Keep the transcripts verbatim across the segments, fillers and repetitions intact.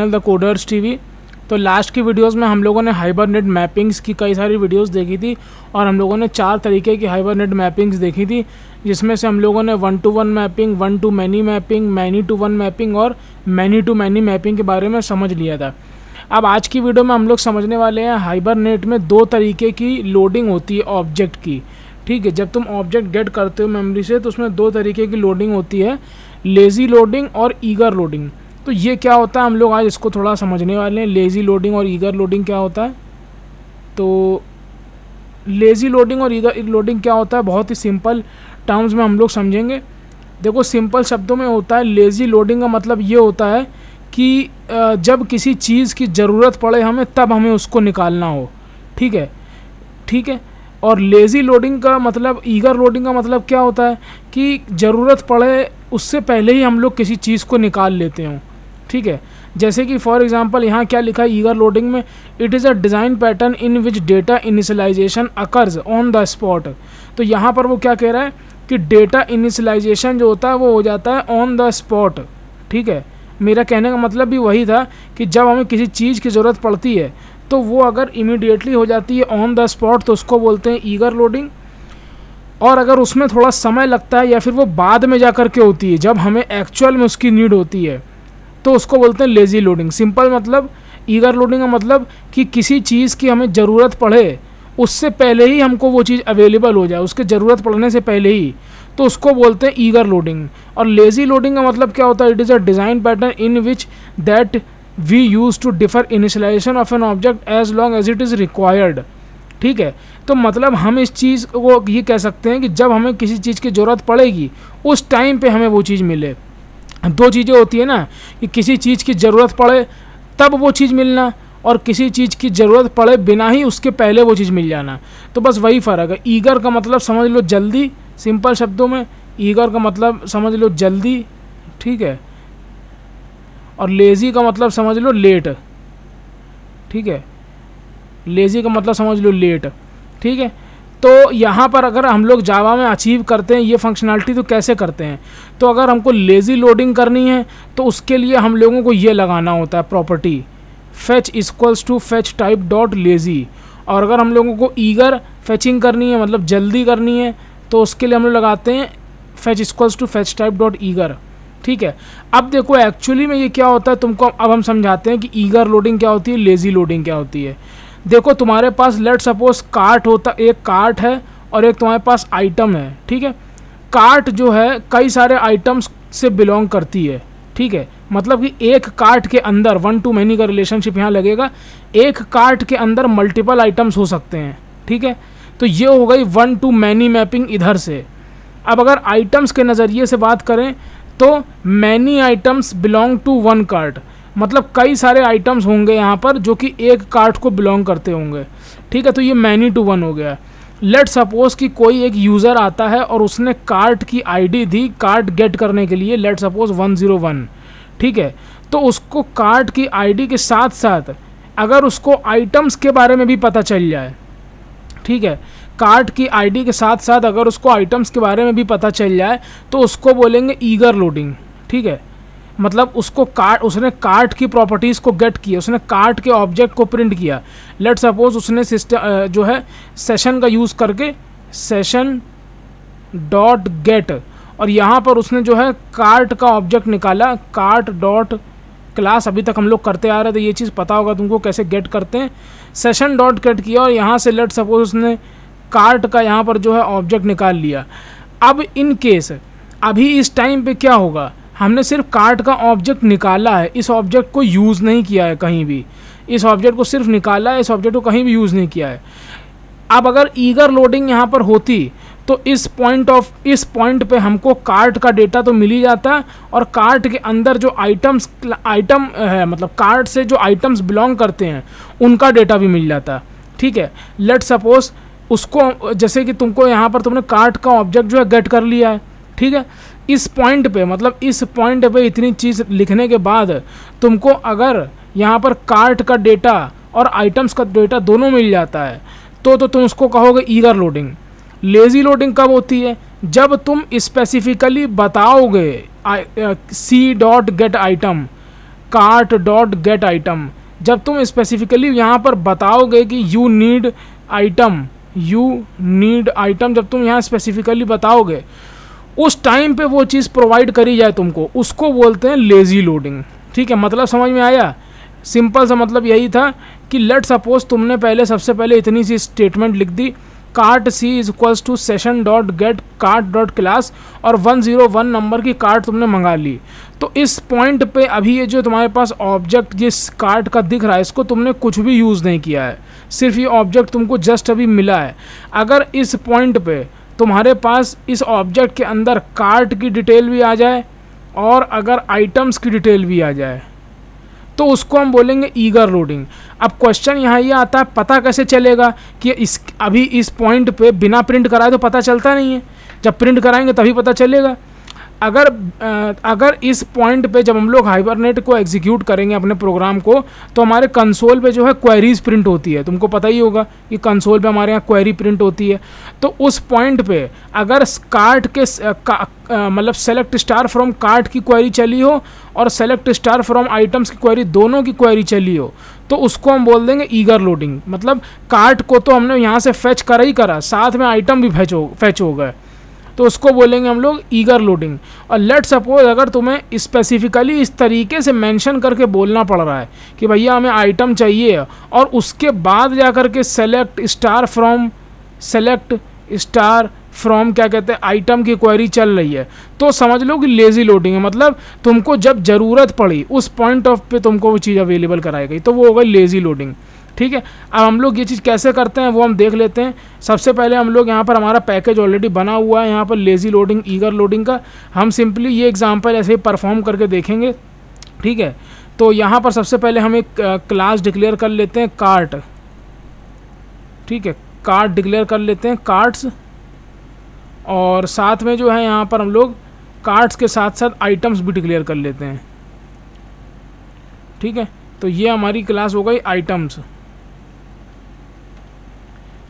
Channel TheCoders TV. तो last की videos में हम लोगों ने हाइबरनेट मैपिंग्स की कई सारी वीडियोस देखी थी और हम लोगों ने चार तरीके की हाइबरनेट मैपिंग्स देखी थी, जिसमें से हम लोगों ने one to one mapping, one to many mapping, many to one mapping और मैनी टू मैनी मैपिंग के बारे में समझ लिया था। अब आज की वीडियो में हम लोग समझने वाले हैं हाइबरनेट में दो तरीके की लोडिंग होती है ऑब्जेक्ट की। ठीक है, जब तुम ऑब्जेक्ट गेट करते हो मेमोरी से तो उसमें दो तरीके की लोडिंग होती है, लेज़ी लोडिंग और ईगर लोडिंग। तो ये क्या होता है हम लोग आज इसको थोड़ा समझने वाले हैं। लेज़ी लोडिंग और ईगर लोडिंग क्या होता है? तो लेज़ी लोडिंग और ईगर लोडिंग क्या होता है बहुत ही सिंपल टर्म्स में हम लोग समझेंगे। देखो, सिंपल शब्दों में होता है लेज़ी लोडिंग का मतलब ये होता है कि जब किसी चीज़ की ज़रूरत पड़े हमें तब हमें उसको निकालना हो। ठीक है, ठीक है। और लेज़ी लोडिंग का मतलब, ईगर लोडिंग का मतलब क्या होता है कि ज़रूरत पड़े उससे पहले ही हम लोग किसी चीज़ को निकाल लेते हों। ठीक है, जैसे कि फॉर एग्जांपल यहाँ क्या लिखा है ईगर लोडिंग में, it is a design pattern in which data initialisation occurs on the spot. तो यहाँ पर वो क्या कह रहा है कि डेटा इनिशियलाइजेशन जो होता है वो हो जाता है ऑन द स्पॉट। ठीक है, मेरा कहने का मतलब भी वही था कि जब हमें किसी चीज़ की ज़रूरत पड़ती है तो वो अगर इमीडिएटली हो जाती है ऑन द स्पॉट तो उसको बोलते हैं ईगर लोडिंग। और अगर उसमें थोड़ा समय लगता है या फिर वो बाद में जा कर के होती है जब हमें एक्चुअल में उसकी नीड होती है तो उसको बोलते हैं लेज़ी लोडिंग। सिंपल मतलब ईगर लोडिंग का मतलब कि किसी चीज़ की हमें ज़रूरत पड़े उससे पहले ही हमको वो चीज़ अवेलेबल हो जाए, उसके ज़रूरत पड़ने से पहले ही, तो उसको बोलते हैं ईगर लोडिंग। और लेज़ी लोडिंग का मतलब क्या होता है, it is a design pattern in which that we use to defer initialization of an object as long as it is required. ठीक है, तो मतलब हम इस चीज़ को ये कह सकते हैं कि जब हमें किसी चीज़ की ज़रूरत पड़ेगी उस टाइम पे हमें वो चीज़ मिले। दो चीज़ें होती है ना, कि किसी चीज़ की ज़रूरत पड़े तब वो चीज़ मिलना और किसी चीज़ की ज़रूरत पड़े बिना ही उसके पहले वो चीज़ मिल जाना। तो बस वही फ़र्क है। ईगर का मतलब समझ लो जल्दी, सिंपल शब्दों में ईगर का मतलब समझ लो जल्दी। ठीक है, और लेज़ी का मतलब समझ लो लेट। ठीक है, लेज़ी का मतलब समझ लो लेट। ठीक है, तो यहाँ पर अगर हम लोग जावा में अचीव करते हैं ये फंक्शनलिटी तो कैसे करते हैं, तो अगर हमको लेज़ी लोडिंग करनी है तो उसके लिए हम लोगों को ये लगाना होता है property fetch equals to fetch type dot lazy. और अगर हम लोगों को ईगर फेचिंग करनी है मतलब जल्दी करनी है तो उसके लिए हम लोग लगाते हैं fetch equals to fetch type dot eager. ठीक है, अब देखो एक्चुअली में ये क्या होता है तुमको अब हम समझाते हैं कि ईगर लोडिंग क्या होती है, लेज़ी लोडिंग क्या होती है। देखो, तुम्हारे पास लेट सपोज कार्ट होता, एक कार्ट है और एक तुम्हारे पास आइटम है। ठीक है, कार्ट जो है कई सारे आइटम्स से बिलोंग करती है। ठीक है, मतलब कि एक कार्ट के अंदर वन टू मैनी का रिलेशनशिप यहाँ लगेगा, एक कार्ट के अंदर मल्टीपल आइटम्स हो सकते हैं। ठीक है, तो ये हो गई वन टू मैनी मैपिंग इधर से। अब अगर आइटम्स के नज़रिए से बात करें तो many items belong to one cart, मतलब कई सारे आइटम्स होंगे यहाँ पर जो कि एक कार्ट को बिलोंग करते होंगे। ठीक है, तो ये मैनी टू वन हो गया। लेट सपोज कि कोई एक यूज़र आता है और उसने कार्ट की आईडी दी कार्ट गेट करने के लिए, let suppose one zero one. ठीक है, तो उसको कार्ट की आईडी के साथ साथ अगर उसको आइटम्स के बारे में भी पता चल जाए, ठीक है, कार्ट की आईडी के साथ साथ अगर उसको आइटम्स के बारे में भी पता चल जाए तो उसको बोलेंगे ईगर लोडिंग। ठीक है, मतलब उसको कार्ट, उसने कार्ट की प्रॉपर्टीज़ को गेट किया, उसने कार्ट के ऑब्जेक्ट को प्रिंट किया। लेट सपोज उसने सिस्टम जो है सेशन का यूज़ करके सेशन डॉट गेट, और यहाँ पर उसने जो है कार्ट का ऑब्जेक्ट निकाला कार्ट डॉट क्लास। अभी तक हम लोग करते आ रहे थे, ये चीज़ पता होगा तुमको कैसे गेट करते हैं। सेशन डॉट गेट किया और यहाँ से लेट सपोज उसने कार्ट का यहाँ पर जो है ऑब्जेक्ट निकाल लिया। अब इन केस अभी इस टाइम पे क्या होगा, हमने सिर्फ कार्ट का ऑब्जेक्ट निकाला है, इस ऑब्जेक्ट को यूज़ नहीं किया है कहीं भी, इस ऑब्जेक्ट को सिर्फ निकाला है, इस ऑब्जेक्ट को कहीं भी यूज़ नहीं किया है। अब अगर ईगर लोडिंग यहाँ पर होती तो इस पॉइंट ऑफ इस पॉइंट पे हमको कार्ट का डेटा तो मिल ही जाता और कार्ट के अंदर जो आइटम्स आइटम है मतलब कार्ट से जो आइटम्स बिलोंग करते हैं उनका डेटा भी मिल जाता। ठीक है, लेट सपोज उसको जैसे कि तुमको यहाँ पर तुमने कार्ट का ऑब्जेक्ट जो है गेट कर लिया है। ठीक है, इस पॉइंट पे मतलब इस पॉइंट पे इतनी चीज़ लिखने के बाद तुमको अगर यहाँ पर कार्ट का डेटा और आइटम्स का डेटा दोनों मिल जाता है तो तो तुम उसको कहोगे ईगर लोडिंग। लेज़ी लोडिंग कब होती है, जब तुम स्पेसिफिकली बताओगे सी dot get item cart dot get item. जब तुम स्पेसिफिकली यहाँ पर बताओगे कि you need item you need item जब तुम यहाँ स्पेसिफिकली बताओगे उस टाइम पे वो चीज़ प्रोवाइड करी जाए तुमको, उसको बोलते हैं लेज़ी लोडिंग। ठीक है, मतलब समझ में आया? सिंपल सा मतलब यही था कि लेट सपोज तुमने पहले सबसे पहले इतनी सी स्टेटमेंट लिख दी, cart C is equals to session dot get cart dot class, और वन जीरो वन नंबर की कार्ट तुमने मंगा ली। तो इस पॉइंट पे अभी ये जो तुम्हारे पास ऑब्जेक्ट जिस कार्ट का दिख रहा है इसको तुमने कुछ भी यूज़ नहीं किया है, सिर्फ ये ऑब्जेक्ट तुमको जस्ट अभी मिला है। अगर इस पॉइंट पे तुम्हारे पास इस ऑब्जेक्ट के अंदर कार्ट की डिटेल भी आ जाए और अगर आइटम्स की डिटेल भी आ जाए तो उसको हम बोलेंगे ईगर लोडिंग। अब क्वेश्चन यहाँ ये आता है, पता कैसे चलेगा कि इस अभी इस पॉइंट पे बिना प्रिंट कराए तो पता चलता नहीं है, जब प्रिंट कराएंगे तभी पता चलेगा। अगर अगर इस पॉइंट पे जब हम लोग हाइबरनेट को एग्जीक्यूट करेंगे अपने प्रोग्राम को तो हमारे कंसोल पे जो है क्वेरीज़ प्रिंट होती है, तुमको पता ही होगा कि कंसोल पे हमारे यहाँ क्वेरी प्रिंट होती है। तो उस पॉइंट पे अगर कार्ट के मतलब सेलेक्ट स्टार फ्रॉम कार्ट की क्वेरी चली हो और सेलेक्ट स्टार फ्रॉम आइटम्स की क्वेरी, दोनों की क्वेरी चली हो तो उसको हम बोल देंगे ईगर लोडिंग। मतलब कार्ट को तो हमने यहाँ से फेच करा ही करा, साथ में आइटम भी फेच हो फेच हो गए, तो उसको बोलेंगे हम लोग ईगर लोडिंग। और लेट सपोज अगर तुम्हें स्पेसिफिकली इस तरीके से मेंशन करके बोलना पड़ रहा है कि भैया हमें आइटम चाहिए और उसके बाद जा कर के select star from select star from क्या कहते हैं आइटम की क्वेरी चल रही है, तो समझ लो कि लेज़ी लोडिंग है। मतलब तुमको जब ज़रूरत पड़ी उस पॉइंट ऑफ पे तुमको वो चीज़ अवेलेबल कराई गई, तो वो हो गई लेज़ी लोडिंग। ठीक है, अब हम लोग ये चीज़ कैसे करते हैं वो हम देख लेते हैं। सबसे पहले हम लोग यहाँ पर हमारा पैकेज ऑलरेडी बना हुआ है यहाँ पर लेज़ी लोडिंग ईगर लोडिंग का, हम सिंपली ये एग्जांपल ऐसे ही परफॉर्म करके देखेंगे। ठीक है, तो यहाँ पर सबसे पहले हम एक क्लास डिक्लेयर कर लेते हैं कार्ट। ठीक है, कार्ट डिक्लेयर कर लेते हैं कार्ट्स, और साथ में जो है यहाँ पर हम लोग कार्ट्स के साथ साथ आइटम्स भी डिक्लेयर कर लेते हैं। ठीक है, तो ये हमारी क्लास हो गई आइटम्स।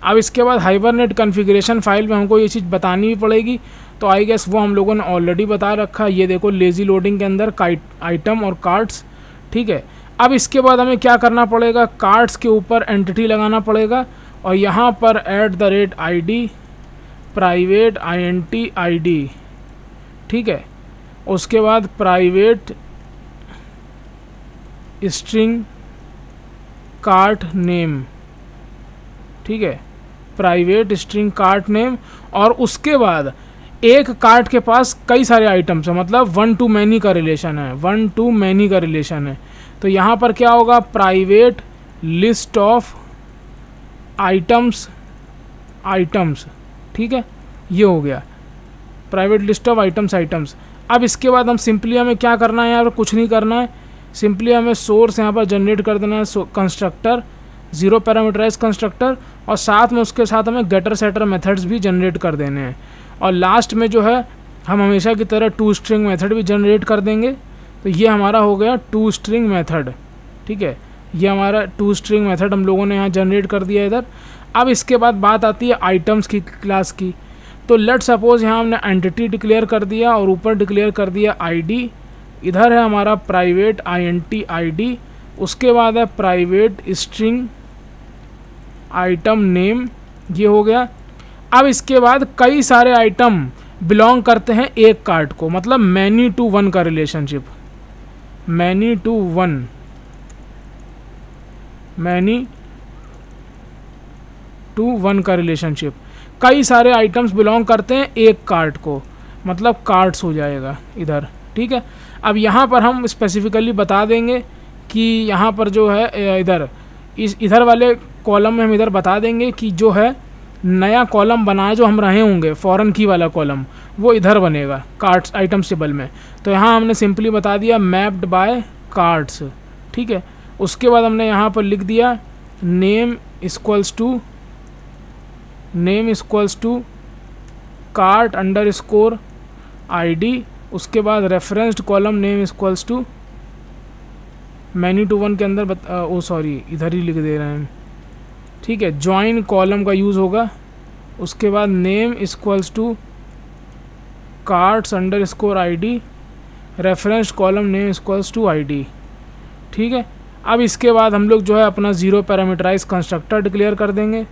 अब इसके बाद हाइबरनेट कॉन्फ़िगरेशन फाइल में हमको ये चीज़ बतानी भी पड़ेगी, तो आई गेस वो हम लोगों ने ऑलरेडी बता रखा। ये देखो लेज़ी लोडिंग के अंदर आइटम और कार्ट्स। ठीक है, अब इसके बाद हमें क्या करना पड़ेगा, कार्ट्स के ऊपर एंटिटी लगाना पड़ेगा और यहाँ पर at the rate I D private I N T I D. ठीक है, उसके बाद प्राइवेट स्ट्रिंग कार्ट नेम। ठीक है, प्राइवेट स्ट्रिंग कार्ट नेम, और उसके बाद एक कार्ट के पास कई सारे आइटम्स हैं, मतलब वन टू मैनी का रिलेशन है वन टू मैनी का रिलेशन है तो यहाँ पर क्या होगा, private list of items items ठीक है, ये हो गया private list of items items. अब इसके बाद हम सिंपली हमें क्या करना है यार, कुछ नहीं करना है, सिंपली हमें सोर्स यहाँ पर जनरेट कर देना है, कंस्ट्रक्टर जीरो पैरामीटराइज कंस्ट्रक्टर, और साथ में उसके साथ हमें गेटर सेटर मेथड्स भी जनरेट कर देने हैं, और लास्ट में जो है हम हमेशा की तरह टू स्ट्रिंग मेथड भी जनरेट कर देंगे। तो ये हमारा हो गया टू स्ट्रिंग मेथड। ठीक है, ये हमारा टू स्ट्रिंग मेथड हम लोगों ने यहाँ जनरेट कर दिया इधर। अब इसके बाद बात आती है आइटम्स की क्लास की, तो लेट सपोज यहाँ हमने एंटिटी डिक्लेयर कर दिया और ऊपर डिक्लेयर कर दिया आई डी, इधर है हमारा private I N T I D, उसके बाद है प्राइवेट स्ट्रिंग आइटम नेम, ये हो गया। अब इसके बाद कई सारे आइटम बिलोंग करते हैं एक कार्ट को, मतलब मैनी टू वन का relationship, many to one many to one का रिलेशनशिप, कई सारे आइटम्स बिलोंग करते हैं एक कार्ट को, मतलब कार्ट्स हो जाएगा इधर। ठीक है, अब यहाँ पर हम स्पेसिफिकली बता देंगे कि यहाँ पर जो है इधर इस इधर वाले कॉलम में हम इधर बता देंगे कि जो है नया कॉलम बनाए जो हम रहे होंगे फॉरेन की वाला कॉलम वो इधर बनेगा कार्ट्स आइटम्स टेबल में। तो यहाँ हमने सिंपली बता दिया मैप्ड बाय कार्ट्स। ठीक है, उसके बाद हमने यहाँ पर लिख दिया name equals to name equals to cart underscore स्कोर आई डी, उसके बाद referenced column name equals to many to one के अंदर बता, ओ सॉरी इधर ही लिख दे रहे हैं। ठीक है, ज्वाइन कॉलम का यूज़ होगा, उसके बाद name equals to carts underscore स्कोर आई डी, reference column name equals to I D. ठीक है। अब इसके बाद हम लोग जो है अपना ज़ीरो पैरामीटराइज कंस्ट्रक्टर डिक्लेयर कर देंगे,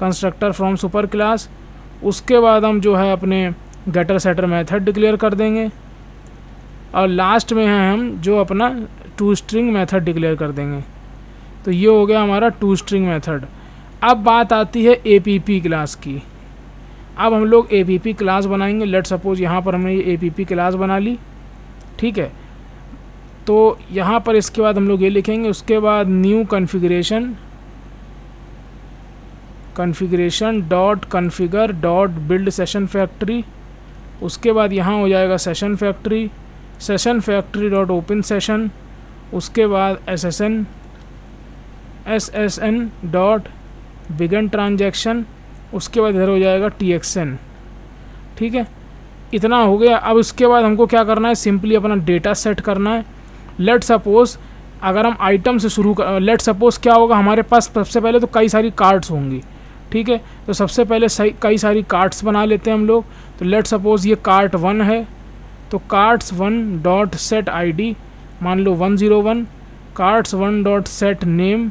कंस्ट्रक्टर फ्रॉम सुपर क्लास। उसके बाद हम जो है अपने गेटर सेटर मेथड डिक्लेयर कर देंगे और लास्ट में है हम जो अपना टू स्ट्रिंग मेथड डिक्लेयर कर देंगे। तो ये हो गया हमारा टू स्ट्रिंग मेथड। अब बात आती है एपीपी क्लास की। अब हम लोग एपीपी क्लास बनाएंगे। लेट सपोज यहाँ पर हमने ये एपीपी क्लास बना ली, ठीक है। तो यहाँ पर इसके बाद हम लोग ये लिखेंगे, उसके बाद new configuration configuration dot configure dot build session factory. उसके बाद यहाँ हो जाएगा session factory, session factory dot open session. उसके बाद S S N S S N dot begin transaction. उसके बाद इधर हो जाएगा टी एक्स एन, ठीक है। इतना हो गया। अब उसके बाद हमको क्या करना है, सिंपली अपना डेटा सेट करना है। लेट सपोज़ अगर हम आइटम से शुरू कर, लेट सपोज़ क्या होगा, हमारे पास सबसे पहले तो कई सारी कार्ड्स होंगी, ठीक है। तो सबसे पहले कई सारी कार्ड्स बना लेते हैं हम लोग। तो लेट सपोज़ ये कार्ट वन है, तो carts one dot set I D मान लो one zero one, carts one dot set name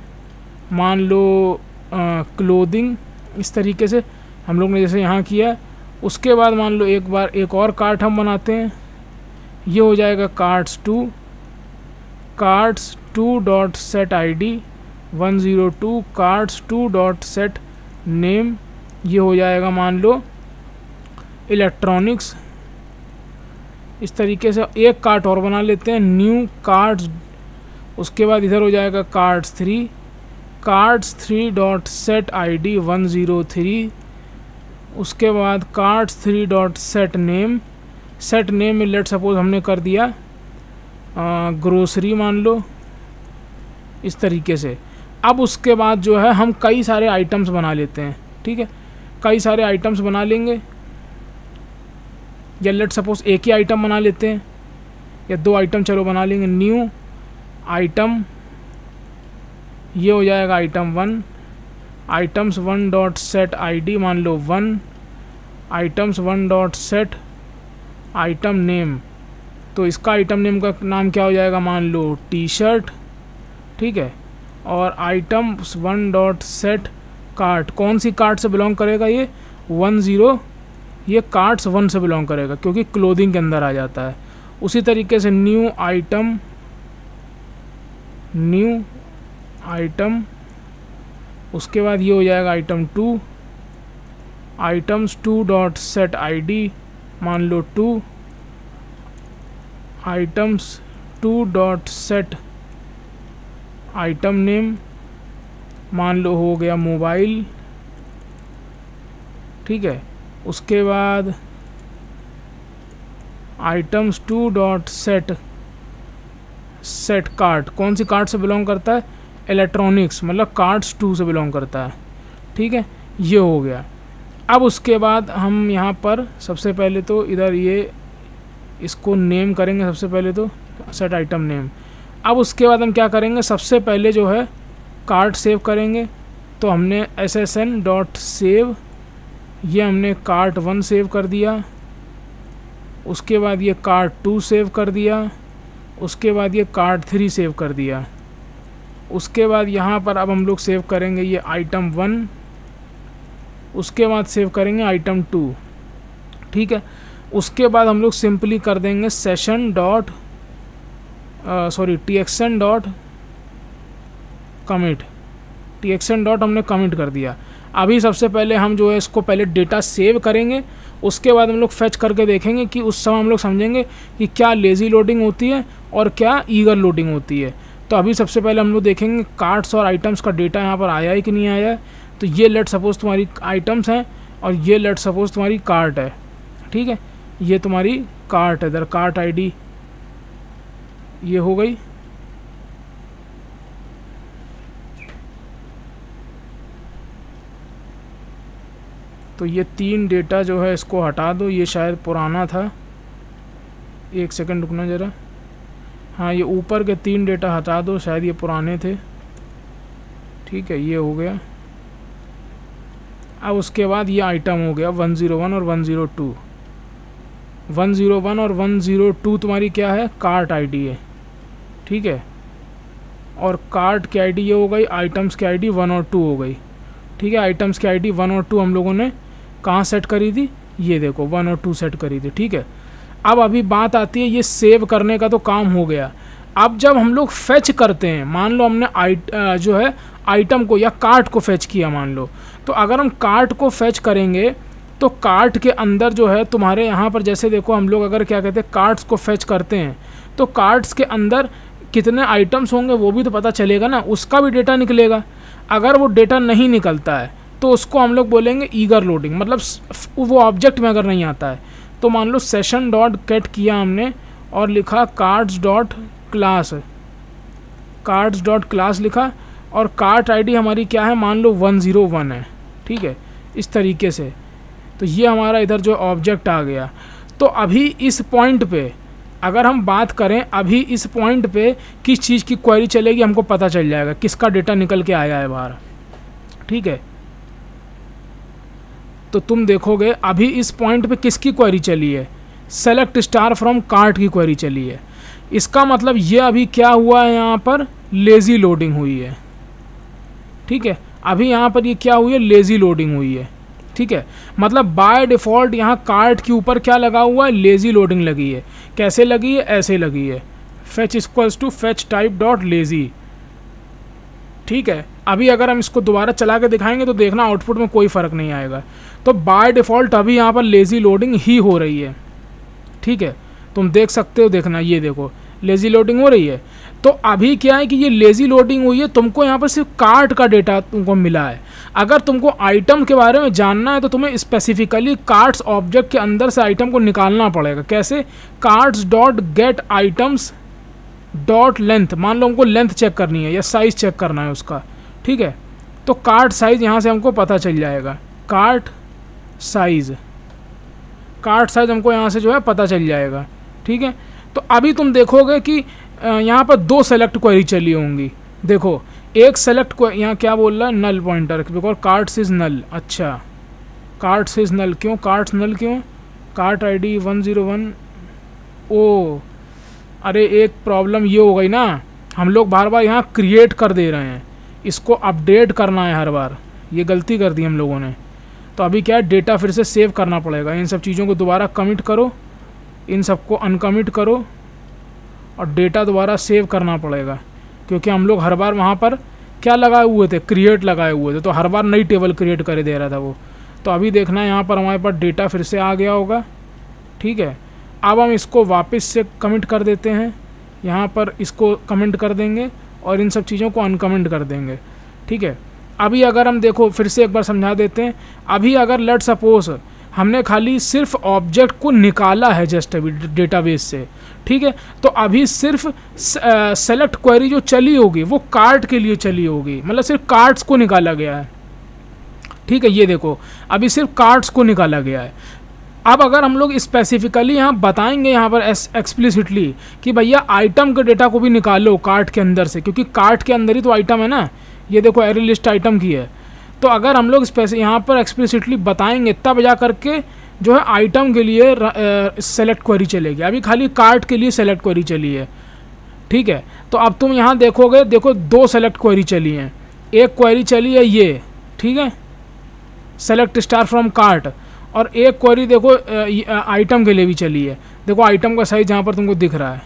मान लो क्लोदिंग। इस तरीके से हम लोग ने जैसे यहाँ किया। उसके बाद मान लो एक बार एक और कार्ट हम बनाते हैं, ये हो जाएगा carts two, carts two dot set I D one zero two, carts two dot set name, ये हो जाएगा मान लो इलेक्ट्रॉनिक्स। इस तरीके से एक कार्ट और बना लेते हैं, न्यू कार्ड्स। उसके बाद इधर हो जाएगा cards three, cards three dot set I D one zero three. उसके बाद cards three dot set name, set name में लेट सपोज हमने कर दिया ग्रोसरी मान लो, इस तरीके से। अब उसके बाद जो है हम कई सारे आइटम्स बना लेते हैं, ठीक है। कई सारे आइटम्स बना लेंगे, या लेट सपोज एक ही आइटम बना लेते हैं या दो आइटम चलो बना लेंगे। न्यू आइटम, ये हो जाएगा item one, items one dot set I D मान लो one, items one dot set item name. तो इसका आइटम नेम का नाम क्या हो जाएगा, मान लो टी शर्ट, ठीक है। और items one dot set cart, कौन सी कार्ट से बिलोंग करेगा ये, वन ज़ीरो ये कार्ट्स वन से बिलोंग करेगा क्योंकि क्लोथिंग के अंदर आ जाता है। उसी तरीके से न्यू आइटम, न्यू आइटम, उसके बाद ये हो जाएगा item two, items two dot set I D मान लो two, items two dot set item name मान लो हो गया मोबाइल, ठीक है। उसके बाद items two dot set set cart, कौन सी कार्ट से बिलोंग करता है, इलेक्ट्रॉनिक्स, मतलब कार्ट्स टू से बिलोंग करता है, ठीक है। ये हो गया। अब उसके बाद हम यहाँ पर सबसे पहले तो इधर ये इसको नेम करेंगे, सबसे पहले तो सेट आइटम नेम। अब उसके बाद हम क्या करेंगे, सबसे पहले जो है कार्ट सेव करेंगे। तो हमने S S N dot save, ये हमने कार्ट वन सेव कर दिया। उसके बाद ये कार्ट टू सेव कर दिया, उसके बाद ये कार्ट थ्री सेव कर दिया। उसके बाद यहाँ पर अब हम लोग सेव करेंगे ये आइटम वन, उसके बाद सेव करेंगे आइटम टू, ठीक है। उसके बाद हम लोग सिंपली कर देंगे session dot sorry T X N dot commit, T X N dot हमने कमिट कर दिया। अभी सबसे पहले हम जो है इसको पहले डेटा सेव करेंगे, उसके बाद हम लोग फेच करके देखेंगे कि उस समय हम लोग समझेंगे कि क्या लेज़ी लोडिंग होती है और क्या ईगर लोडिंग होती है। तो अभी सबसे पहले हम लोग देखेंगे कार्ड्स और आइटम्स का डेटा यहाँ पर आया है कि नहीं आया है। तो ये लेट सपोज़ तुम्हारी आइटम्स हैं और ये लेट सपोज़ तुम्हारी कार्ट है, ठीक है। ये तुम्हारी कार्ट है, इधर कार्ट आई डी ये हो गई, तो ये तीन डेटा जो है इसको हटा दो, ये शायद पुराना था, एक सेकंड रुकना ज़रा। हाँ, ये ऊपर के तीन डेटा हटा दो, शायद ये पुराने थे, ठीक है। ये हो गया। अब उसके बाद ये आइटम हो गया वन ज़ीरो वन और one zero two, one zero one और वन ज़ीरो टू तुम्हारी क्या है, कार्ट आईडी है, ठीक है। और कार्ट की आईडी ये हो गई, आइटम्स की आईडी वन और टू हो गई। ठीक है, आइटम्स की आईडी वन और टू हम लोगों ने कहाँ सेट करी थी, ये देखो वन और टू सेट करी थी। ठीक है, अब अभी बात आती है ये सेव करने का, तो काम हो गया। अब जब हम लोग फेच करते हैं, मान लो हमने आइट जो है आइटम को या कार्ट को फेच किया मान लो, तो अगर हम कार्ट को फेच करेंगे तो कार्ट के अंदर जो है तुम्हारे यहाँ पर जैसे देखो हम लोग अगर क्या कहते हैं कार्ट्स को फेच करते हैं तो कार्ट्स के अंदर कितने आइटम्स होंगे वो भी तो पता चलेगा ना, उसका भी डेटा निकलेगा। अगर वो डेटा नहीं निकलता है तो उसको हम लोग बोलेंगे ईगर लोडिंग, मतलब वो ऑब्जेक्ट में अगर नहीं आता है। तो मान लो सेशन डॉट गेट किया हमने और लिखा carts dot class, carts dot class लिखा और कार्ट आईडी हमारी क्या है, मान लो वन ज़ीरो वन है। ठीक है, इस तरीके से तो ये हमारा इधर जो ऑब्जेक्ट आ गया। तो अभी इस पॉइंट पे अगर हम बात करें, अभी इस पॉइंट पे किस चीज़ की क्वेरी चलेगी हमको पता चल जाएगा, किसका डेटा निकल के आया है बाहर। ठीक है, तो तुम देखोगे अभी इस पॉइंट पे किसकी क्वेरी चली है, सेलेक्ट स्टार फ्रॉम कार्ट की क्वेरी चली है। इसका मतलब ये अभी क्या हुआ है, यहाँ पर लेज़ी लोडिंग हुई है। ठीक है, अभी यहाँ पर ये क्या हुई है, लेज़ी लोडिंग हुई है। ठीक है, मतलब बाय डिफ़ॉल्ट यहाँ कार्ट के ऊपर क्या लगा हुआ है, लेज़ी लोडिंग लगी है। कैसे लगी है, ऐसे लगी है, fetch equals to fetch type dot lazy. ठीक है, अभी अगर हम इसको दोबारा चला के दिखाएंगे तो देखना आउटपुट में कोई फ़र्क नहीं आएगा। तो बाय डिफ़ॉल्ट अभी यहाँ पर लेज़ी लोडिंग ही हो रही है। ठीक है, तुम देख सकते हो, देखना ये देखो लेज़ी लोडिंग हो रही है। तो अभी क्या है कि ये लेज़ी लोडिंग हुई है, तुमको यहाँ पर सिर्फ कार्ट का डेटा तुमको मिला है। अगर तुमको आइटम के बारे में जानना है तो तुम्हें स्पेसिफिकली कार्ट्स ऑब्जेक्ट के अंदर से आइटम को निकालना पड़ेगा। कैसे, carts dot get items dot length, मान लो हमको लेंथ चेक करनी है या साइज़ चेक करना है उसका। ठीक है, तो कार्ट साइज़ यहाँ से हमको पता चल जाएगा, कार्ट साइज़ कार्ट साइज़ हमको यहाँ से जो है पता चल जाएगा। ठीक है, तो अभी तुम देखोगे कि यहाँ पर दो सेलेक्ट क्वेरी चली होंगी। देखो एक सेलेक्ट को यहाँ क्या बोल रहा है, null pointer, because carts is null. अच्छा, कार्ट्स इज़ नल क्यों, कार्ट्स नल क्यों, cart ID one zero one. ओ अरे, एक प्रॉब्लम ये हो गई ना, हम लोग बार बार यहाँ क्रिएट कर दे रहे हैं, इसको अपडेट करना है हर बार, ये गलती कर दी हम लोगों ने। तो अभी क्या है, डेटा फिर से सेव करना पड़ेगा। इन सब चीज़ों को दोबारा कमिट करो, इन सबको अनकमिट करो और डेटा दोबारा सेव करना पड़ेगा, क्योंकि हम लोग हर बार वहाँ पर क्या लगाए हुए थे, क्रिएट लगाए हुए थे, तो हर बार नई टेबल क्रिएट कर दे रहा था वो। तो अभी देखना है यहाँ पर हमारे पास डेटा फिर से आ गया होगा। ठीक है, अब हम इसको वापस से कमिट कर देते हैं, यहाँ पर इसको कमेंट कर देंगे और इन सब चीज़ों को अनकमेंट कर देंगे। ठीक है, अभी अगर हम देखो फिर से एक बार समझा देते हैं। अभी अगर लेट सपोज हमने खाली सिर्फ ऑब्जेक्ट को निकाला है जस्ट अभी डेटाबेस से, ठीक है, तो अभी सिर्फ सेलेक्ट क्वेरी जो चली होगी वो कार्ट के लिए चली होगी, मतलब सिर्फ कार्ट्स को निकाला गया है। ठीक है, ये देखो अभी सिर्फ कार्ट्स को निकाला गया है। अब अगर हम लोग स्पेसिफिकली यहाँ बताएंगे यहाँ पर एक्सप्लिसिटली कि भैया आइटम के डेटा को भी निकालो कार्ट के अंदर से, क्योंकि कार्ट के अंदर ही तो आइटम है ना, ये देखो एरे लिस्ट आइटम की है। तो अगर हम लोग स्पेसिफिक यहाँ पर एक्सप्लिसिटली बताएंगे तब जा करके जो है आइटम के लिए सेलेक्ट क्वेरी चलेगी। अभी खाली कार्ट के लिए सेलेक्ट क्वेरी चली है। ठीक है, तो अब तुम यहाँ देखोगे, देखो दो सेलेक्ट क्वेरी चली हैं, एक क्वेरी चली है ये, ठीक है, सेलेक्ट स्टार फ्रॉम कार्ट, और एक क्वेरी देखो आइटम के लिए भी चली है। देखो आइटम का साइज़ यहाँ पर तुमको दिख रहा है।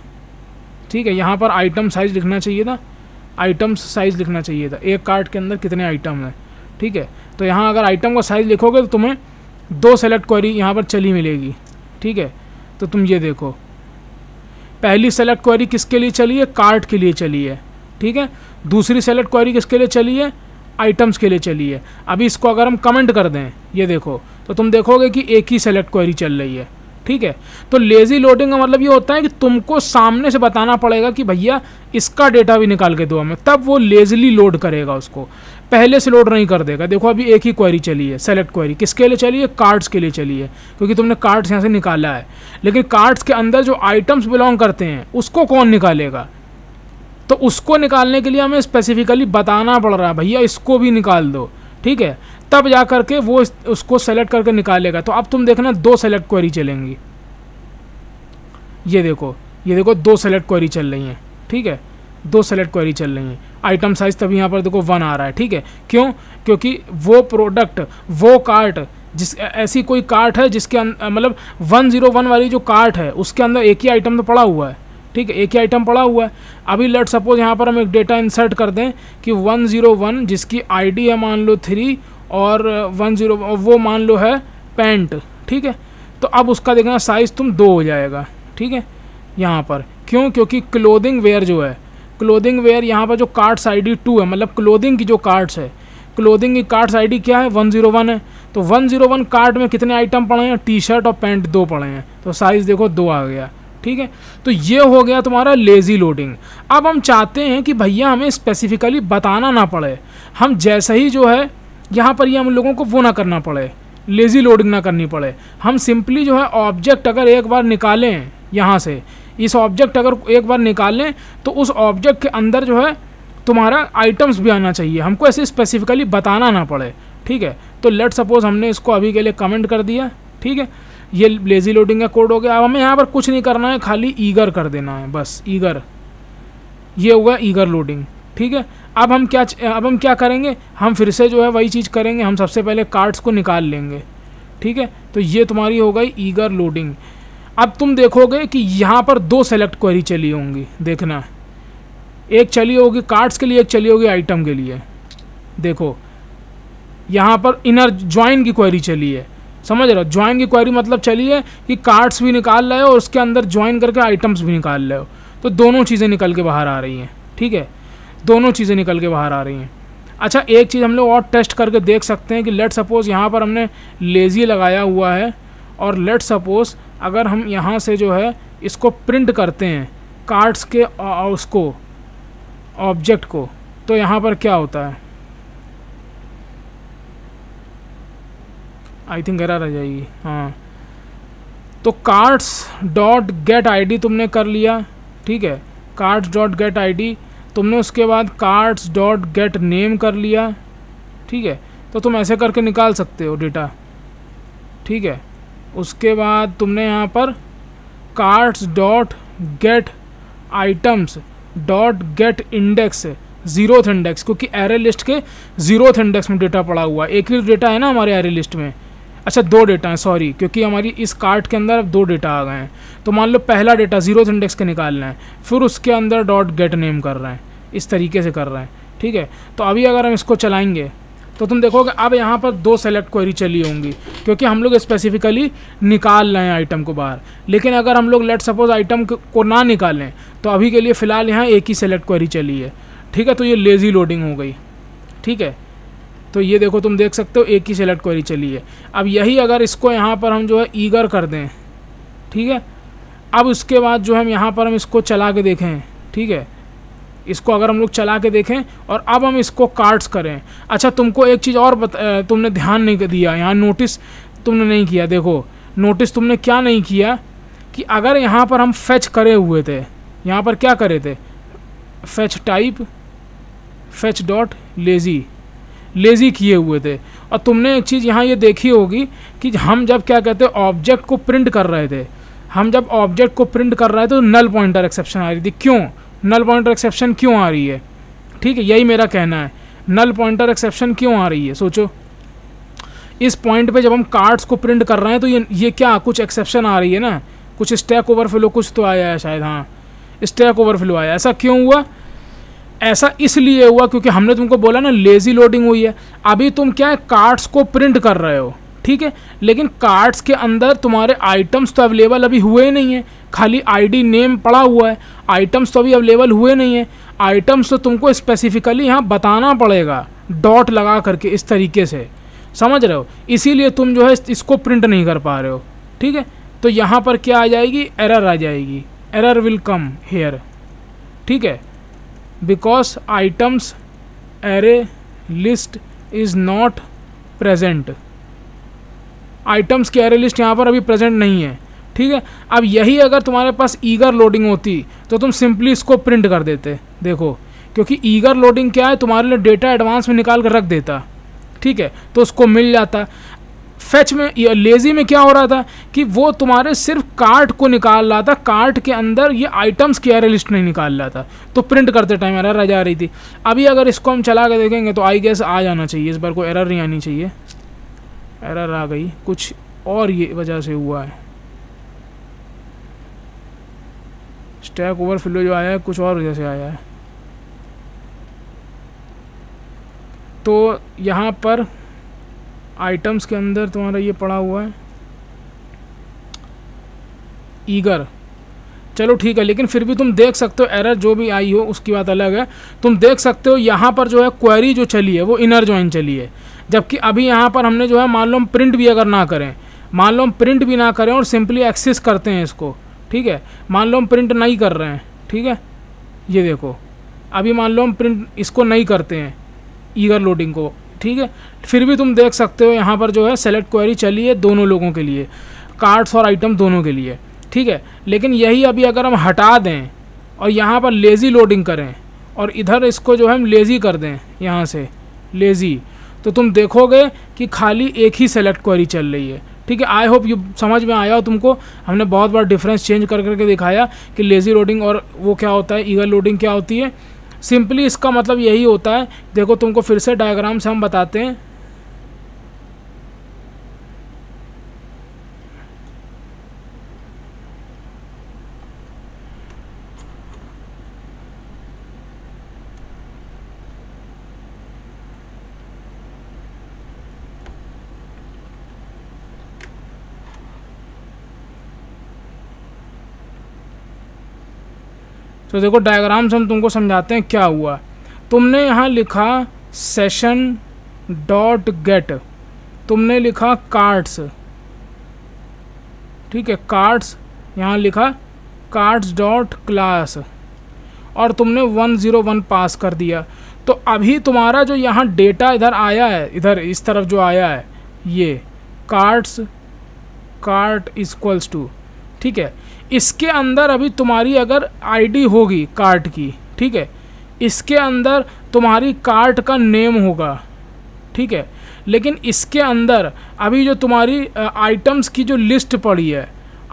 ठीक है, यहाँ पर आइटम साइज़ लिखना चाहिए था, आइटम्स साइज़ लिखना चाहिए था, एक कार्ट के अंदर कितने आइटम हैं। ठीक है, तो यहाँ अगर आइटम का साइज़ लिखोगे तो तुम्हें दो सेलेक्ट क्वेरी यहाँ पर चली मिलेगी। ठीक है, तो तुम ये देखो पहली सेलेक्ट क्वेरी किसके लिए चली है, कार्ट के लिए चली है। ठीक है, दूसरी सेलेक्ट क्वेरी किसके लिए चली है, आइटम्स के लिए चली है। अभी इसको अगर हम कमेंट कर दें, ये देखो, तो तुम देखोगे कि एक ही सेलेक्ट क्वेरी चल रही है। ठीक है, तो लेज़ी लोडिंग का मतलब ये होता है कि तुमको सामने से बताना पड़ेगा कि भैया इसका डेटा भी निकाल के दो हमें, तब वो लेज़ली लोड करेगा, उसको पहले से लोड नहीं कर देगा। देखो अभी एक ही क्वेरी चली है, सेलेक्ट क्वेरी किसके लिए चली है, कार्ड्स के लिए चली है, क्योंकि तुमने कार्ड्स यहाँ से निकाला है। लेकिन कार्ड्स के अंदर जो आइटम्स बिलोंग करते हैं उसको कौन निकालेगा, तो उसको निकालने के लिए हमें स्पेसिफिकली बताना पड़ रहा है भैया इसको भी निकाल दो। ठीक है, तब जा करके वो उसको सेलेक्ट करके निकालेगा। तो अब तुम देखना दो सेलेक्ट क्वेरी चलेंगी, ये देखो ये देखो दो सेलेक्ट क्वेरी चल रही हैं। ठीक है, दो सेलेक्ट क्वेरी चल रही हैं। आइटम साइज तभी यहाँ पर देखो वन आ रहा है, ठीक है, क्यों? क्योंकि वो प्रोडक्ट, वो कार्ट, जिस ऐसी कोई कार्ट है जिसके मतलब वन जीरो वन वाली जो कार्ट है उसके अंदर एक ही आइटम तो पड़ा हुआ है, ठीक है, एक ही आइटम पड़ा हुआ है। अभी लेट सपोज यहाँ पर हम एक डेटा इंसर्ट कर दें कि वन जीरो वन जिसकी आई डी है मान लो थ्री और वन जीरो वो मान लो है पैंट, ठीक है, तो अब उसका देखना साइज़ तुम दो हो जाएगा, ठीक है, यहाँ पर क्यों? क्योंकि क्लोदिंग वेयर जो है, क्लोदिंग वेयर यहाँ पर जो कार्ट्स आईडी टू है, मतलब क्लोदिंग की जो कार्ट्स है, क्लोदिंग की कार्ट्स आईडी क्या है, वन जीरो वन है, तो वन जीरो वन कार्ट में कितने आइटम पड़े हैं, टी शर्ट और पैंट दो पड़े हैं, तो साइज़ देखो दो आ गया, ठीक है। तो ये हो गया तुम्हारा लेज़ी लोडिंग। अब हम चाहते हैं कि भैया हमें स्पेसिफिकली बताना ना पड़े, हम जैसे ही जो है यहाँ पर ये यह हम लोगों को वो ना करना पड़े, लेज़ी लोडिंग ना करनी पड़े, हम सिंपली जो है ऑब्जेक्ट अगर एक बार निकालें यहाँ से, इस ऑब्जेक्ट अगर एक बार निकालें तो उस ऑब्जेक्ट के अंदर जो है तुम्हारा आइटम्स भी आना चाहिए, हमको ऐसे स्पेसिफिकली बताना ना पड़े, ठीक है। तो लेट सपोज हमने इसको अभी के लिए कमेंट कर दिया, ठीक है, ये लेज़ी लोडिंग का कोड हो गया। अब हमें यहाँ पर कुछ नहीं करना है, खाली ईगर कर देना है, बस ईगर, ये हुआ ईगर लोडिंग, ठीक है। अब हम क्या अब हम क्या करेंगे, हम फिर से जो है वही चीज़ करेंगे, हम सबसे पहले कार्ट्स को निकाल लेंगे, ठीक है, तो ये तुम्हारी हो गई ईगर लोडिंग। अब तुम देखोगे कि यहाँ पर दो सेलेक्ट क्वेरी चली होंगी, देखना, एक चली होगी कार्ट्स के लिए, एक चली होगी आइटम के लिए। देखो यहाँ पर इनर ज्वाइन की क्वेरी चली है, समझ रहे हो, ज्वाइन की क्वेरी मतलब चली है कि कार्ट्स भी निकाल रहे हो और उसके अंदर ज्वाइन करके आइटम्स भी निकाल रहे हो, तो दोनों चीज़ें निकल के बाहर आ रही हैं, ठीक है, दोनों चीज़ें निकल के बाहर आ रही हैं। अच्छा, एक चीज़ हम लोग और टेस्ट करके देख सकते हैं कि लेट सपोज़ यहाँ पर हमने लेज़ी लगाया हुआ है और लेट सपोज़ अगर हम यहाँ से जो है इसको प्रिंट करते हैं कार्ड्स के उसको ऑब्जेक्ट को, तो यहाँ पर क्या होता है, आई थिंक एरर आ जाएगी, हाँ, तो cards dot get I D तुमने कर लिया, ठीक है, cards dot get I D तुमने, उसके बाद कार्ड्स डॉट गेट नेम कर लिया, ठीक है, तो तुम ऐसे करके निकाल सकते हो डेटा, ठीक है। उसके बाद तुमने यहाँ पर cards dot get items dot get index, zeroth index, क्योंकि एरे लिस्ट के जीरोथ इंडेक्स में डेटा पड़ा हुआ है, एक ही डेटा है ना हमारे एरे लिस्ट में, अच्छा दो डेटा हैं सॉरी, क्योंकि हमारी इस कार्ट के अंदर अब दो डेटा आ गए हैं, तो मान लो पहला डेटा जीरोथ इंडेक्स के निकालना है, फिर उसके अंदर डॉट गेट नेम कर रहे हैं, इस तरीके से कर रहे हैं, ठीक है। तो अभी अगर हम इसको चलाएँगे तो तुम देखोगे अब यहाँ पर दो सेलेक्ट क्वेरी चली होंगी, क्योंकि हम लोग स्पेसिफिकली निकाल रहे हैं आइटम को बाहर, लेकिन अगर हम लोग लेट सपोज आइटम को ना निकालें तो अभी के लिए फ़िलहाल यहाँ एक ही सेलेक्ट क्वेरी चली है, ठीक है, तो ये लेज़ी लोडिंग हो गई, ठीक है। तो ये देखो तुम देख सकते हो एक ही सेलेक्ट क्वेरी चली है। अब यही अगर इसको यहाँ पर हम जो है ईगर कर दें, ठीक है, अब उसके बाद जो हम यहाँ पर हम इसको चला के देखें, ठीक है, इसको अगर हम लोग चला के देखें और अब हम इसको कार्ट्स करें। अच्छा, तुमको एक चीज़ और बता, तुमने ध्यान नहीं दिया, यहाँ नोटिस तुमने नहीं किया, देखो नोटिस तुमने क्या नहीं किया कि अगर यहाँ पर हम फेच करे हुए थे, यहाँ पर क्या करे थे, fetch type fetch dot lazy lazy किए हुए थे, और तुमने एक चीज़ यहाँ ये देखी होगी कि हम जब क्या कहते हैं ऑब्जेक्ट को प्रिंट कर रहे थे, हम जब ऑब्जेक्ट को प्रिंट कर रहे थे तो नल पॉइंटर एक्सेप्शन आ रही थी, क्यों नल पॉइंटर एक्सेप्शन क्यों आ रही है, ठीक है, यही मेरा कहना है, नल पॉइंटर एक्सेप्शन क्यों आ रही है, सोचो। इस पॉइंट पे जब हम कार्ड्स को प्रिंट कर रहे हैं तो ये ये क्या कुछ एक्सेप्शन आ रही है ना, कुछ स्टैक ओवरफ्लो कुछ तो आया है शायद, हाँ स्टैक ओवरफ्लो आया, ऐसा क्यों हुआ, ऐसा इसलिए हुआ क्योंकि हमने तुमको बोला ना लेज़ी लोडिंग हुई है। अभी तुम क्या है कार्ड्स को प्रिंट कर रहे हो, ठीक है, लेकिन कार्ड्स के अंदर तुम्हारे आइटम्स तो अवेलेबल अभी हुए ही नहीं है, खाली आईडी नेम पड़ा हुआ है, आइटम्स तो अभी अवेलेबल हुए नहीं है, आइटम्स तो तुमको स्पेसिफिकली यहाँ बताना पड़ेगा डॉट लगा करके, इस तरीके से, समझ रहे हो, इसीलिए तुम जो है इसको प्रिंट नहीं कर पा रहे हो, ठीक है। तो यहाँ पर क्या आ जाएगी, एरर आ जाएगी, एरर विल कम हेयर, ठीक है, because items array list is not present, items की एरे लिस्ट यहाँ पर अभी प्रेजेंट नहीं है, ठीक है। अब यही अगर तुम्हारे पास ईगर लोडिंग होती तो तुम सिंपली इसको प्रिंट कर देते, देखो, क्योंकि ईगर लोडिंग क्या है तुम्हारे लिए डेटा एडवांस में निकाल कर रख देता, ठीक है, तो उसको मिल जाता। फेच में या लेज़ी में क्या हो रहा था कि वो तुम्हारे सिर्फ कार्ट को निकाल रहा था, कार्ट के अंदर ये आइटम्स की एरे लिस्ट नहीं निकाल रहा था, तो प्रिंट करते टाइम एरर आ जा रही थी। अभी अगर इसको हम चला के देखेंगे तो आई गेस आ जाना चाहिए, इस बार कोई एरर नहीं आनी चाहिए। एरर आ गई, कुछ और ये वजह से हुआ है, स्टैक ओवरफ्लो जो आया है कुछ और वजह से आया है। तो यहाँ पर आइटम्स के अंदर तुम्हारा ये पड़ा हुआ है ईगर, चलो ठीक है, लेकिन फिर भी तुम देख सकते हो एरर जो भी आई हो उसकी बात अलग है। तुम देख सकते हो यहाँ पर जो है क्वेरी जो चली है वो इनर जॉइन चली है, जबकि अभी यहाँ पर हमने जो है मान लो हम प्रिंट भी अगर ना करें, मान लो हम प्रिंट भी ना करें और सिंपली एक्सेस करते हैं इसको, ठीक है, मान लो हम प्रिंट नहीं कर रहे हैं, ठीक है, ये देखो अभी मान लो हम प्रिंट इसको नहीं करते हैं ईगर लोडिंग को, ठीक है, फिर भी तुम देख सकते हो यहाँ पर जो है सेलेक्ट क्वेरी चली है दोनों लोगों के लिए, कार्ट्स और आइटम दोनों के लिए, ठीक है। लेकिन यही अभी अगर हम हटा दें और यहाँ पर लेज़ी लोडिंग करें और इधर इसको जो है हम लेज़ी कर दें यहाँ से लेज़ी, तो तुम देखोगे कि खाली एक ही सेलेक्ट क्वेरी चल रही है, ठीक है। आई होप यू समझ में आया हो तुमको, हमने बहुत बार डिफरेंस चेंज कर करके दिखाया कि लेज़ी लोडिंग और वो क्या होता है, ईगर लोडिंग क्या होती है। सिंपली इसका मतलब यही होता है, देखो तुमको फिर से डायग्राम से हम बताते हैं। तो देखो डायग्राम से हम तुमको समझाते हैं क्या हुआ। तुमने यहाँ लिखा सेशन डॉट गेट, तुमने लिखा कार्ट्स, ठीक है, कार्ट्स यहाँ लिखा कार्ट्स डॉट क्लास और तुमने वन ज़ीरो वन पास कर दिया। तो अभी तुम्हारा जो यहाँ डेटा इधर आया है, इधर इस तरफ जो आया है ये कार्ट्स कार्ट इक्वल्स टू, ठीक है, इसके अंदर अभी तुम्हारी अगर आईडी होगी कार्ट की, ठीक है, इसके अंदर तुम्हारी कार्ट का नेम होगा, ठीक है, लेकिन इसके अंदर अभी जो तुम्हारी आइटम्स की जो लिस्ट पड़ी है,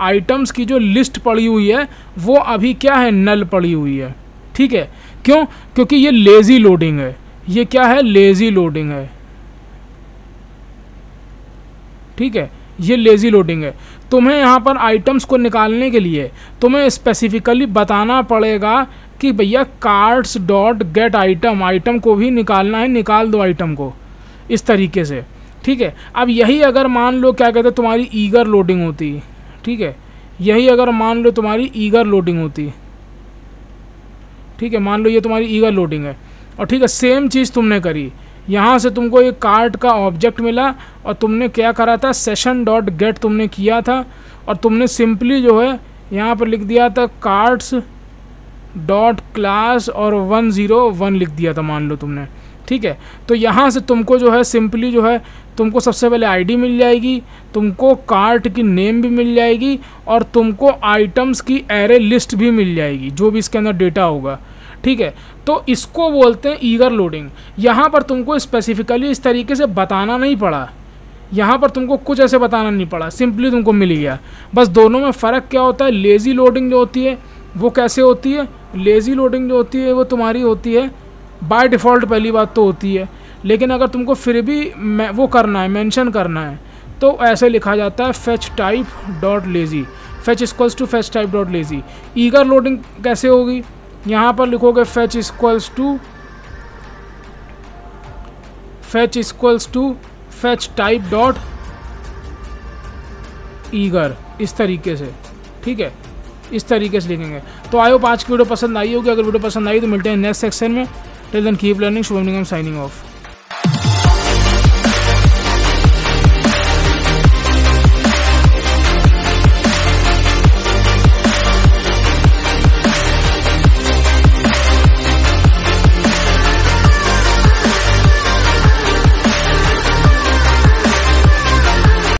आइटम्स की जो लिस्ट पड़ी हुई है वो अभी क्या है, नल पड़ी हुई है, ठीक है। क्यों? क्योंकि ये लेज़ी लोडिंग है, ये क्या है, लेज़ी लोडिंग है, ठीक है, ये लेज़ी लोडिंग है। तुम्हें यहाँ पर आइटम्स को निकालने के लिए तुम्हें स्पेसिफ़िकली बताना पड़ेगा कि भैया carts dot get item, item को भी निकालना है, निकाल दो आइटम को, इस तरीके से, ठीक है। अब यही अगर मान लो क्या कहते हैं तुम्हारी ईगर लोडिंग होती, ठीक है, यही अगर मान लो तुम्हारी ईगर लोडिंग होती, ठीक है, मान लो ये तुम्हारी ईगर लोडिंग है और ठीक है सेम चीज़ तुमने करी, यहाँ से तुमको ये कार्ट का ऑब्जेक्ट मिला और तुमने क्या करा था, सेशन डॉट गेट तुमने किया था और तुमने सिंपली जो है यहाँ पर लिख दिया था कार्ट्स डॉट क्लास और वन ज़ीरो वन लिख दिया था मान लो तुमने, ठीक है। तो यहाँ से तुमको जो है सिंपली जो है तुमको सबसे पहले आईडी मिल जाएगी, तुमको कार्ट की नेम भी मिल जाएगी और तुमको आइटम्स की एरे लिस्ट भी मिल जाएगी जो भी इसके अंदर डेटा होगा, ठीक है। तो इसको बोलते हैं ईगर लोडिंग। यहाँ पर तुमको स्पेसिफ़िकली इस तरीके से बताना नहीं पड़ा, यहाँ पर तुमको कुछ ऐसे बताना नहीं पड़ा, सिंपली तुमको मिल गया। बस दोनों में फ़र्क क्या होता है, लेज़ी लोडिंग जो होती है वो कैसे होती है, लेज़ी लोडिंग जो होती है वो तुम्हारी होती है बाय डिफ़ॉल्ट पहली बात तो होती है, लेकिन अगर तुमको फिर भी वो करना है, मेंशन करना है, तो ऐसे लिखा जाता है fetch type dot lazy, fetch equals to fetch type dot lazy. Eager loading कैसे होगी, यहाँ पर लिखोगे fetch equals to fetch equals to fetch type dot eager, इस तरीके से, ठीक है, इस तरीके से लिखेंगे। तो आई होप आज की वीडियो पसंद आई होगी, अगर वीडियो पसंद आई तो मिलते हैं नेक्स्ट सेक्शन में। Till then keep learning, Shubham Nigam signing of.